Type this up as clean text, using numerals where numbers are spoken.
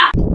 up.